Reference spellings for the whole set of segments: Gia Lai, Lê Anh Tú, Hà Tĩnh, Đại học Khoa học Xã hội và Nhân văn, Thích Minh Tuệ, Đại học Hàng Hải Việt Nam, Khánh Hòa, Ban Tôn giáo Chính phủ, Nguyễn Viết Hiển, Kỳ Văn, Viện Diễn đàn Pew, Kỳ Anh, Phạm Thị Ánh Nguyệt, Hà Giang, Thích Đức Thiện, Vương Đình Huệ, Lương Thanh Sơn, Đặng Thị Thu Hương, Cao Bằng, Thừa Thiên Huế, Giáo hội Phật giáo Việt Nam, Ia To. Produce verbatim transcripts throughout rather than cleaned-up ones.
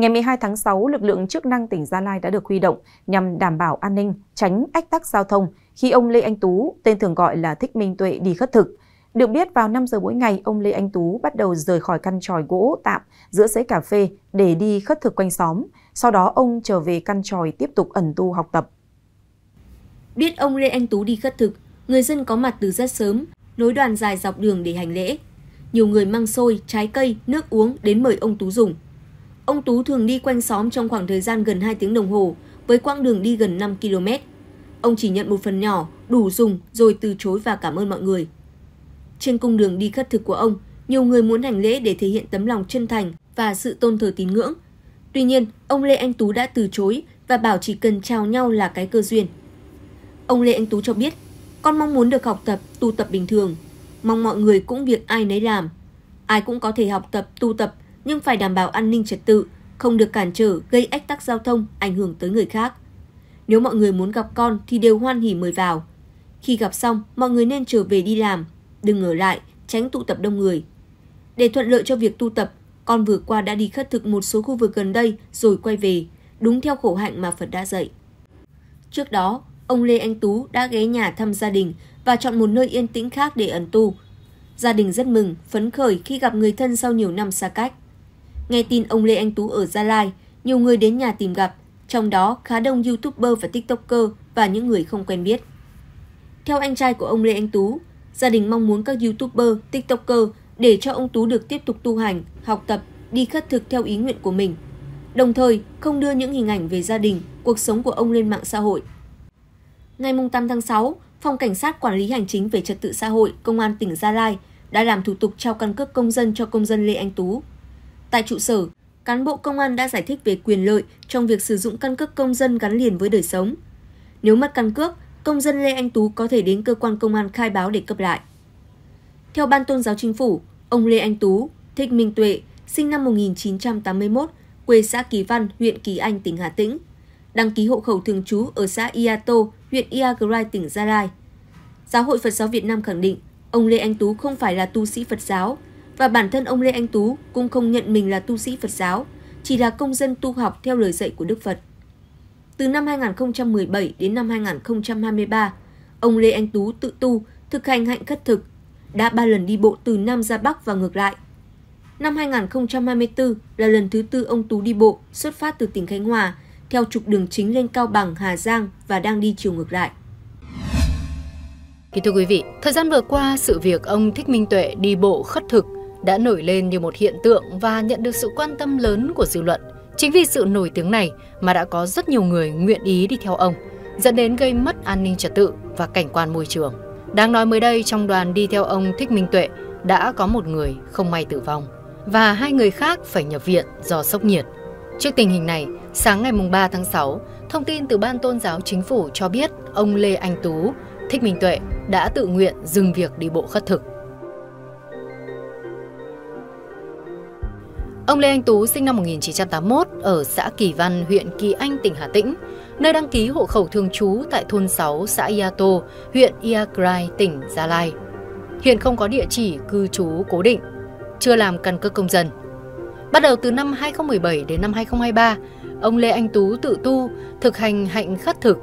Ngày mười hai tháng sáu, lực lượng chức năng tỉnh Gia Lai đã được huy động nhằm đảm bảo an ninh, tránh ách tắc giao thông khi ông Lê Anh Tú, tên thường gọi là Thích Minh Tuệ, đi khất thực. Được biết, vào năm giờ mỗi ngày, ông Lê Anh Tú bắt đầu rời khỏi căn chòi gỗ tạm giữa rễ cà phê để đi khất thực quanh xóm. Sau đó, ông trở về căn chòi tiếp tục ẩn tu học tập. Biết ông Lê Anh Tú đi khất thực, người dân có mặt từ rất sớm, nối đoàn dài dọc đường để hành lễ. Nhiều người mang xôi, trái cây, nước uống đến mời ông Tú dùng. Ông Tú thường đi quanh xóm trong khoảng thời gian gần hai tiếng đồng hồ, với quãng đường đi gần năm ki lô mét. Ông chỉ nhận một phần nhỏ, đủ dùng rồi từ chối và cảm ơn mọi người. Trên cung đường đi khất thực của ông, nhiều người muốn hành lễ để thể hiện tấm lòng chân thành và sự tôn thờ tín ngưỡng. Tuy nhiên, ông Lê Anh Tú đã từ chối và bảo chỉ cần chào nhau là cái cơ duyên. Ông Lê Anh Tú cho biết, con mong muốn được học tập, tu tập bình thường. Mong mọi người cũng việc ai nấy làm. Ai cũng có thể học tập, tu tập, nhưng phải đảm bảo an ninh trật tự, không được cản trở, gây ách tắc giao thông, ảnh hưởng tới người khác. Nếu mọi người muốn gặp con thì đều hoan hỉ mời vào. Khi gặp xong, mọi người nên trở về đi làm, đừng ở lại, tránh tụ tập đông người. Để thuận lợi cho việc tu tập, con vừa qua đã đi khất thực một số khu vực gần đây rồi quay về, đúng theo khổ hạnh mà Phật đã dạy. Trước đó, ông Lê Anh Tú đã ghé nhà thăm gia đình và chọn một nơi yên tĩnh khác để ẩn tu. Gia đình rất mừng, phấn khởi khi gặp người thân sau nhiều năm xa cách. Nghe tin ông Lê Anh Tú ở Gia Lai, nhiều người đến nhà tìm gặp, trong đó khá đông YouTuber và TikToker và những người không quen biết. Theo anh trai của ông Lê Anh Tú, gia đình mong muốn các YouTuber, TikToker để cho ông Tú được tiếp tục tu hành, học tập, đi khất thực theo ý nguyện của mình, đồng thời không đưa những hình ảnh về gia đình, cuộc sống của ông lên mạng xã hội. Ngày tám tháng sáu, Phòng Cảnh sát Quản lý Hành chính về Trật tự xã hội Công an tỉnh Gia Lai đã làm thủ tục trao căn cước công dân cho công dân Lê Anh Tú. Tại trụ sở, cán bộ công an đã giải thích về quyền lợi trong việc sử dụng căn cước công dân gắn liền với đời sống. Nếu mất căn cước, công dân Lê Anh Tú có thể đến cơ quan công an khai báo để cấp lại. Theo Ban Tôn giáo Chính phủ, ông Lê Anh Tú, Thích Minh Tuệ, sinh năm một nghìn chín trăm tám mươi mốt, quê xã Kỳ Văn, huyện Kỳ Anh, tỉnh Hà Tĩnh, đăng ký hộ khẩu thường trú ở xã Ia To, huyện Ia To, tỉnh Gia Lai. Giáo hội Phật giáo Việt Nam khẳng định ông Lê Anh Tú không phải là tu sĩ Phật giáo và bản thân ông Lê Anh Tú cũng không nhận mình là tu sĩ Phật giáo, chỉ là công dân tu học theo lời dạy của Đức Phật. Từ năm hai nghìn không trăm mười bảy đến năm hai nghìn không trăm hai mươi ba, ông Lê Anh Tú tự tu, thực hành hạnh khất thực, đã ba lần đi bộ từ Nam ra Bắc và ngược lại. Năm hai nghìn không trăm hai mươi tư là lần thứ tư ông Tú đi bộ xuất phát từ tỉnh Khánh Hòa, theo trục đường chính lên Cao Bằng, Hà Giang và đang đi chiều ngược lại. Thưa quý vị, thời gian vừa qua, sự việc ông Thích Minh Tuệ đi bộ khất thực đã nổi lên như một hiện tượng và nhận được sự quan tâm lớn của dư luận. Chính vì sự nổi tiếng này mà đã có rất nhiều người nguyện ý đi theo ông, dẫn đến gây mất an ninh trật tự và cảnh quan môi trường. Đáng nói mới đây, trong đoàn đi theo ông Thích Minh Tuệ đã có một người không may tử vong và hai người khác phải nhập viện do sốc nhiệt. Trước tình hình này, sáng ngày ba tháng sáu, thông tin từ Ban Tôn giáo Chính phủ cho biết ông Lê Anh Tú, Thích Minh Tuệ đã tự nguyện dừng việc đi bộ khất thực. Ông Lê Anh Tú sinh năm một nghìn chín trăm tám mươi mốt ở xã Kỳ Văn, huyện Kỳ Anh, tỉnh Hà Tĩnh, nơi đăng ký hộ khẩu thường trú tại thôn sáu, xã Ia To, huyện Ia Krai, tỉnh Gia Lai. Hiện không có địa chỉ cư trú cố định, chưa làm căn cước công dân. Bắt đầu từ năm hai nghìn không trăm mười bảy đến năm hai nghìn không trăm hai mươi ba, ông Lê Anh Tú tự tu, thực hành hạnh khất thực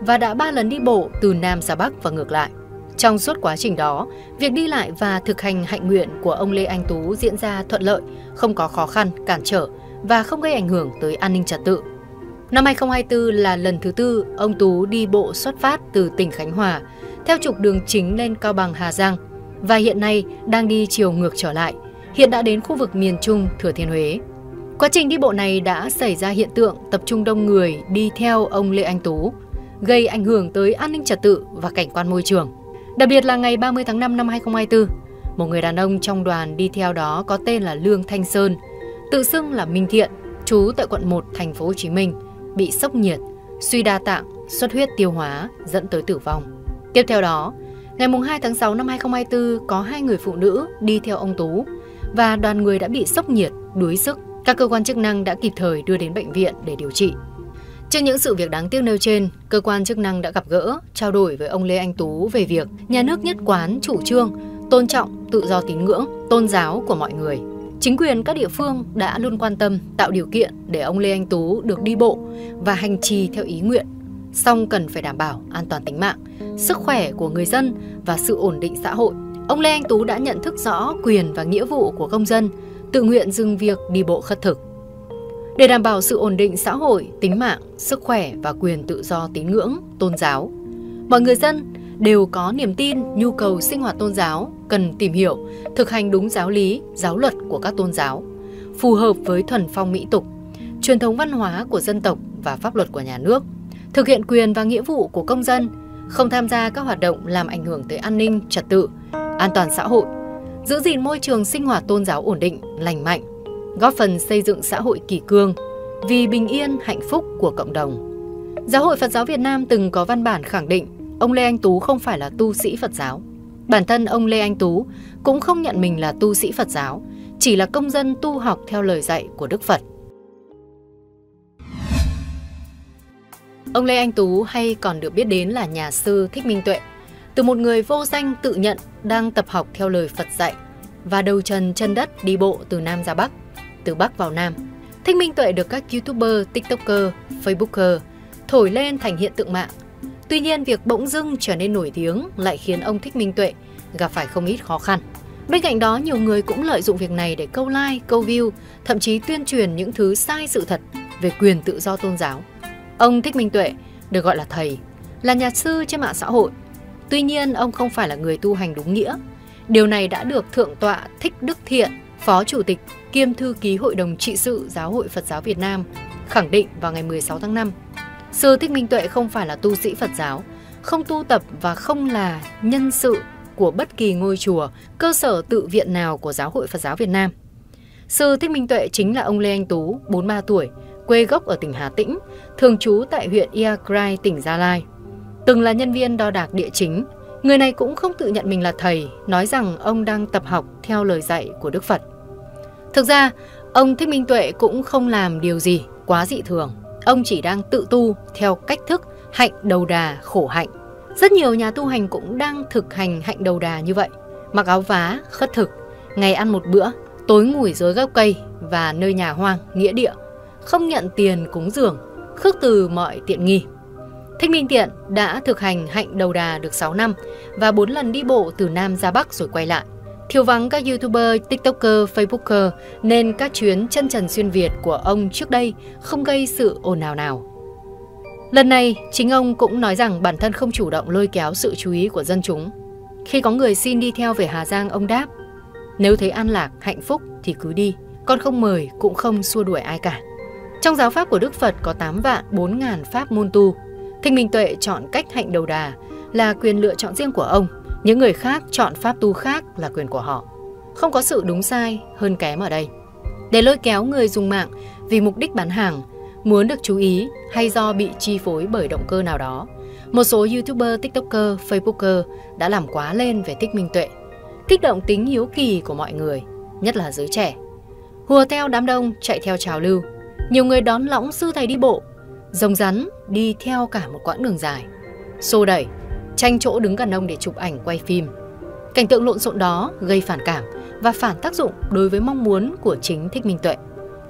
và đã ba lần đi bộ từ Nam ra Bắc và ngược lại. Trong suốt quá trình đó, việc đi lại và thực hành hạnh nguyện của ông Lê Anh Tú diễn ra thuận lợi, không có khó khăn, cản trở và không gây ảnh hưởng tới an ninh trật tự. Năm hai nghìn không trăm hai mươi tư là lần thứ tư ông Tú đi bộ xuất phát từ tỉnh Khánh Hòa, theo trục đường chính lên Cao Bằng, Hà Giang và hiện nay đang đi chiều ngược trở lại, hiện đã đến khu vực miền Trung, Thừa Thiên Huế. Quá trình đi bộ này đã xảy ra hiện tượng tập trung đông người đi theo ông Lê Anh Tú, gây ảnh hưởng tới an ninh trật tự và cảnh quan môi trường. Đặc biệt là ngày ba mươi tháng năm năm hai nghìn không trăm hai mươi tư, một người đàn ông trong đoàn đi theo đó có tên là Lương Thanh Sơn, tự xưng là Minh Thiện, trú tại quận một, thành phố Hồ Chí Minh, bị sốc nhiệt, suy đa tạng, xuất huyết tiêu hóa dẫn tới tử vong. Tiếp theo đó, ngày hai tháng sáu năm hai nghìn không trăm hai mươi tư có hai người phụ nữ đi theo ông Tú và đoàn người đã bị sốc nhiệt, đuối sức. Các cơ quan chức năng đã kịp thời đưa đến bệnh viện để điều trị. Trước những sự việc đáng tiếc nêu trên, cơ quan chức năng đã gặp gỡ, trao đổi với ông Lê Anh Tú về việc nhà nước nhất quán chủ trương tôn trọng tự do tín ngưỡng, tôn giáo của mọi người. Chính quyền các địa phương đã luôn quan tâm tạo điều kiện để ông Lê Anh Tú được đi bộ và hành trì theo ý nguyện, song cần phải đảm bảo an toàn tính mạng, sức khỏe của người dân và sự ổn định xã hội. Ông Lê Anh Tú đã nhận thức rõ quyền và nghĩa vụ của công dân, tự nguyện dừng việc đi bộ khất thực. Để đảm bảo sự ổn định xã hội, tính mạng, sức khỏe và quyền tự do tín ngưỡng, tôn giáo, mọi người dân đều có niềm tin, nhu cầu sinh hoạt tôn giáo cần tìm hiểu, thực hành đúng giáo lý, giáo luật của các tôn giáo, phù hợp với thuần phong mỹ tục, truyền thống văn hóa của dân tộc và pháp luật của nhà nước, thực hiện quyền và nghĩa vụ của công dân, không tham gia các hoạt động làm ảnh hưởng tới an ninh, trật tự, an toàn xã hội, giữ gìn môi trường sinh hoạt tôn giáo ổn định, lành mạnh, góp phần xây dựng xã hội kỷ cương vì bình yên, hạnh phúc của cộng đồng. Giáo hội Phật giáo Việt Nam từng có văn bản khẳng định ông Lê Anh Tú không phải là tu sĩ Phật giáo. Bản thân ông Lê Anh Tú cũng không nhận mình là tu sĩ Phật giáo, chỉ là công dân tu học theo lời dạy của Đức Phật. Ông Lê Anh Tú hay còn được biết đến là nhà sư Thích Minh Tuệ, từ một người vô danh tự nhận đang tập học theo lời Phật dạy và đầu trần chân đất đi bộ từ Nam ra Bắc, từ Bắc vào Nam. Thích Minh Tuệ được các YouTuber, TikToker, Facebooker thổi lên thành hiện tượng mạng. Tuy nhiên, việc bỗng dưng trở nên nổi tiếng lại khiến ông Thích Minh Tuệ gặp phải không ít khó khăn. Bên cạnh đó, nhiều người cũng lợi dụng việc này để câu like, câu view, thậm chí tuyên truyền những thứ sai sự thật về quyền tự do tôn giáo. Ông Thích Minh Tuệ được gọi là thầy, là nhà sư trên mạng xã hội. Tuy nhiên, ông không phải là người tu hành đúng nghĩa. Điều này đã được Thượng tọa Thích Đức Thiện, Phó Chủ tịch kiêm Thư ký Hội đồng Trị sự Giáo hội Phật giáo Việt Nam khẳng định vào ngày mười sáu tháng năm. Sư Thích Minh Tuệ không phải là tu sĩ Phật giáo, không tu tập và không là nhân sự của bất kỳ ngôi chùa, cơ sở tự viện nào của Giáo hội Phật giáo Việt Nam. Sư Thích Minh Tuệ chính là ông Lê Anh Tú, bốn mươi ba tuổi, quê gốc ở tỉnh Hà Tĩnh, thường trú tại huyện Ia To, tỉnh Gia Lai. Từng là nhân viên đo đạc địa chính, người này cũng không tự nhận mình là thầy, nói rằng ông đang tập học theo lời dạy của Đức Phật. Thực ra, ông Thích Minh Tuệ cũng không làm điều gì quá dị thường. Ông chỉ đang tự tu theo cách thức hạnh đầu đà khổ hạnh. Rất nhiều nhà tu hành cũng đang thực hành hạnh đầu đà như vậy. Mặc áo vá, khất thực, ngày ăn một bữa, tối ngủi dưới gốc cây và nơi nhà hoang, nghĩa địa. Không nhận tiền cúng dường, khước từ mọi tiện nghi. Thích Minh Tuệ đã thực hành hạnh đầu đà được sáu năm và bốn lần đi bộ từ Nam ra Bắc rồi quay lại. Thiếu vắng các YouTuber, TikToker, Facebooker nên các chuyến chân trần xuyên Việt của ông trước đây không gây sự ồn ào nào. Lần này, chính ông cũng nói rằng bản thân không chủ động lôi kéo sự chú ý của dân chúng. Khi có người xin đi theo về Hà Giang, ông đáp, nếu thấy an lạc, hạnh phúc thì cứ đi, con không mời cũng không xua đuổi ai cả. Trong giáo pháp của Đức Phật có tám vạn bốn ngàn pháp môn tu. Thích Minh Tuệ chọn cách hạnh đầu đà là quyền lựa chọn riêng của ông. Những người khác chọn pháp tu khác là quyền của họ. Không có sự đúng sai, hơn kém ở đây. Để lôi kéo người dùng mạng vì mục đích bán hàng, muốn được chú ý hay do bị chi phối bởi động cơ nào đó, một số YouTuber, TikToker, Facebooker đã làm quá lên về Thích Minh Tuệ, kích động tính hiếu kỳ của mọi người, nhất là giới trẻ. Hùa theo đám đông chạy theo trào lưu, nhiều người đón lõng sư thầy đi bộ, rồng rắn đi theo cả một quãng đường dài, xô đẩy, tranh chỗ đứng gần ông để chụp ảnh quay phim. Cảnh tượng lộn xộn đó gây phản cảm và phản tác dụng đối với mong muốn của chính Thích Minh Tuệ.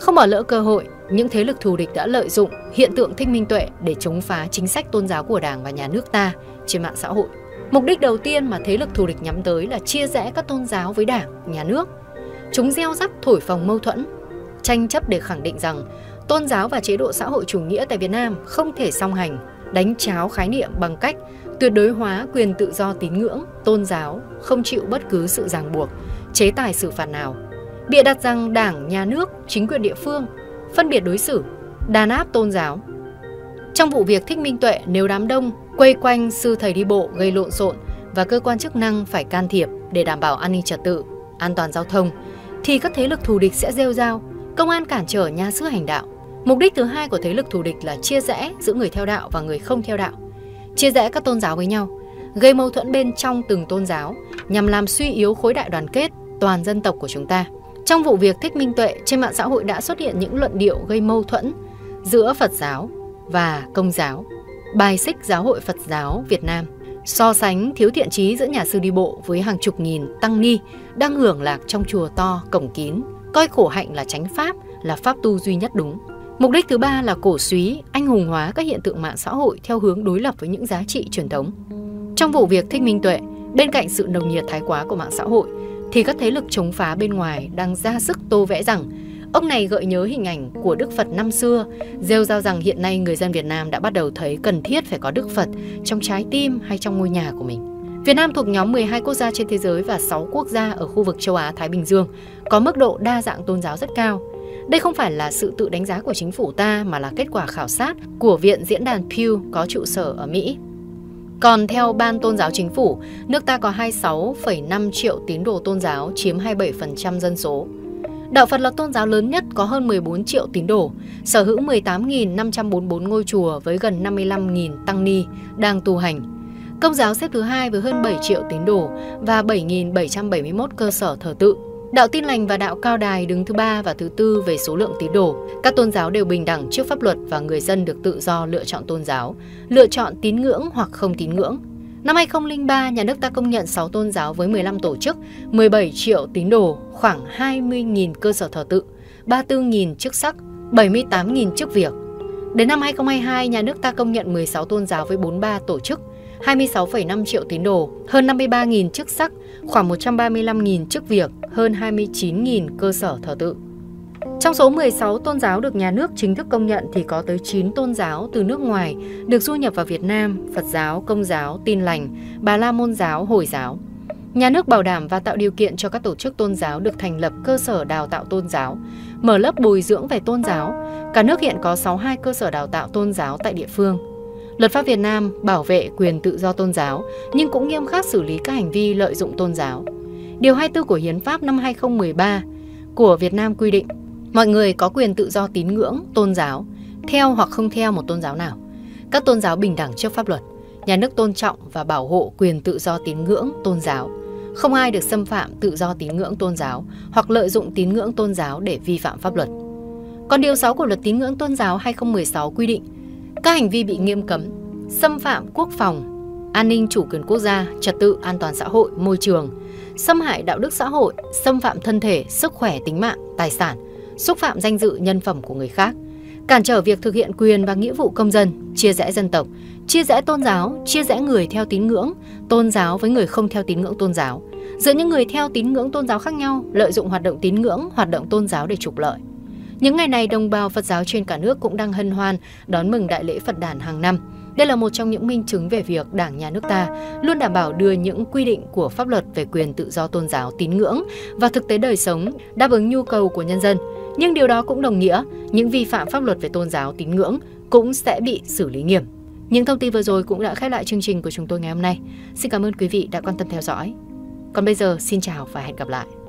Không bỏ lỡ cơ hội, những thế lực thù địch đã lợi dụng hiện tượng Thích Minh Tuệ để chống phá chính sách tôn giáo của Đảng và nhà nước ta trên mạng xã hội. Mục đích đầu tiên mà thế lực thù địch nhắm tới là chia rẽ các tôn giáo với Đảng, nhà nước. Chúng gieo rắc thổi phồng mâu thuẫn, tranh chấp để khẳng định rằng tôn giáo và chế độ xã hội chủ nghĩa tại Việt Nam không thể song hành, đánh tráo khái niệm bằng cách tuyệt đối hóa quyền tự do tín ngưỡng, tôn giáo, không chịu bất cứ sự ràng buộc, chế tài xử phạt nào. Bịa đặt rằng Đảng, nhà nước, chính quyền địa phương phân biệt đối xử, đàn áp tôn giáo. Trong vụ việc Thích Minh Tuệ, nếu đám đông quay quanh sư thầy đi bộ gây lộn xộn và cơ quan chức năng phải can thiệp để đảm bảo an ninh trật tự, an toàn giao thông, thì các thế lực thù địch sẽ rêu rao, công an cản trở nhà sư hành đạo. Mục đích thứ hai của thế lực thù địch là chia rẽ giữa người theo đạo và người không theo đạo, chia rẽ các tôn giáo với nhau, gây mâu thuẫn bên trong từng tôn giáo nhằm làm suy yếu khối đại đoàn kết toàn dân tộc của chúng ta. Trong vụ việc Thích Minh Tuệ, trên mạng xã hội đã xuất hiện những luận điệu gây mâu thuẫn giữa Phật giáo và Công giáo, bài xích Giáo hội Phật giáo Việt Nam, so sánh thiếu thiện chí giữa nhà sư đi bộ với hàng chục nghìn tăng ni đang hưởng lạc trong chùa to, cổng kín, coi khổ hạnh là chánh pháp, là pháp tu duy nhất đúng. Mục đích thứ ba là cổ súy, anh hùng hóa các hiện tượng mạng xã hội theo hướng đối lập với những giá trị truyền thống. Trong vụ việc Thích Minh Tuệ, bên cạnh sự nồng nhiệt thái quá của mạng xã hội, thì các thế lực chống phá bên ngoài đang ra sức tô vẽ rằng ông này gợi nhớ hình ảnh của Đức Phật năm xưa, rêu rao rằng hiện nay người dân Việt Nam đã bắt đầu thấy cần thiết phải có Đức Phật trong trái tim hay trong ngôi nhà của mình. Việt Nam thuộc nhóm mười hai quốc gia trên thế giới và sáu quốc gia ở khu vực châu Á-Thái Bình Dương, có mức độ đa dạng tôn giáo rất cao. Đây không phải là sự tự đánh giá của chính phủ ta mà là kết quả khảo sát của Viện Diễn đàn Pew có trụ sở ở Mỹ. Còn theo Ban Tôn giáo Chính phủ, nước ta có hai mươi sáu phẩy năm triệu tín đồ tôn giáo, chiếm hai mươi bảy phần trăm dân số. Đạo Phật là tôn giáo lớn nhất có hơn mười bốn triệu tín đồ, sở hữu mười tám nghìn năm trăm bốn mươi bốn ngôi chùa với gần năm mươi lăm nghìn tăng ni đang tu hành. Công giáo xếp thứ hai với hơn bảy triệu tín đồ và bảy nghìn bảy trăm bảy mươi mốt cơ sở thờ tự. Đạo Tin Lành và đạo Cao Đài đứng thứ ba và thứ tư về số lượng tín đồ. Các tôn giáo đều bình đẳng trước pháp luật và người dân được tự do lựa chọn tôn giáo, lựa chọn tín ngưỡng hoặc không tín ngưỡng. Năm hai không không ba, nhà nước ta công nhận sáu tôn giáo với mười lăm tổ chức, mười bảy triệu tín đồ, khoảng hai mươi nghìn cơ sở thờ tự, ba mươi tư nghìn chức sắc, bảy mươi tám nghìn chức việc. Đến năm hai không hai hai, nhà nước ta công nhận mười sáu tôn giáo với bốn mươi ba tổ chức, hai mươi sáu phẩy năm triệu tín đồ, hơn năm mươi ba nghìn chức sắc, khoảng một trăm ba mươi lăm nghìn chức việc, hơn hai mươi chín nghìn cơ sở thờ tự. Trong số mười sáu tôn giáo được nhà nước chính thức công nhận thì có tới chín tôn giáo từ nước ngoài được du nhập vào Việt Nam: Phật giáo, Công giáo, Tin Lành, Bà La Môn giáo, Hồi giáo. Nhà nước bảo đảm và tạo điều kiện cho các tổ chức tôn giáo được thành lập cơ sở đào tạo tôn giáo, mở lớp bồi dưỡng về tôn giáo. Cả nước hiện có sáu mươi hai cơ sở đào tạo tôn giáo tại địa phương. Luật pháp Việt Nam bảo vệ quyền tự do tôn giáo nhưng cũng nghiêm khắc xử lý các hành vi lợi dụng tôn giáo. Điều hai mươi tư của Hiến pháp năm hai không một ba của Việt Nam quy định mọi người có quyền tự do tín ngưỡng, tôn giáo, theo hoặc không theo một tôn giáo nào. Các tôn giáo bình đẳng trước pháp luật, nhà nước tôn trọng và bảo hộ quyền tự do tín ngưỡng, tôn giáo. Không ai được xâm phạm tự do tín ngưỡng tôn giáo hoặc lợi dụng tín ngưỡng tôn giáo để vi phạm pháp luật. Còn điều sáu của Luật Tín ngưỡng Tôn giáo hai không một sáu quy định các hành vi bị nghiêm cấm: xâm phạm quốc phòng, an ninh chủ quyền quốc gia, trật tự an toàn xã hội, môi trường, xâm hại đạo đức xã hội, xâm phạm thân thể, sức khỏe, tính mạng, tài sản, xúc phạm danh dự nhân phẩm của người khác, cản trở việc thực hiện quyền và nghĩa vụ công dân, chia rẽ dân tộc, chia rẽ tôn giáo, chia rẽ người theo tín ngưỡng tôn giáo với người không theo tín ngưỡng tôn giáo, giữa những người theo tín ngưỡng tôn giáo khác nhau, lợi dụng hoạt động tín ngưỡng, hoạt động tôn giáo để trục lợi. Những ngày này, đồng bào Phật giáo trên cả nước cũng đang hân hoan đón mừng Đại lễ Phật đản hàng năm. Đây là một trong những minh chứng về việc Đảng, Nhà nước ta luôn đảm bảo đưa những quy định của pháp luật về quyền tự do tôn giáo, tín ngưỡng và thực tế đời sống, đáp ứng nhu cầu của nhân dân. Nhưng điều đó cũng đồng nghĩa những vi phạm pháp luật về tôn giáo, tín ngưỡng cũng sẽ bị xử lý nghiêm. Những thông tin vừa rồi cũng đã khép lại chương trình của chúng tôi ngày hôm nay. Xin cảm ơn quý vị đã quan tâm theo dõi. Còn bây giờ, xin chào và hẹn gặp lại.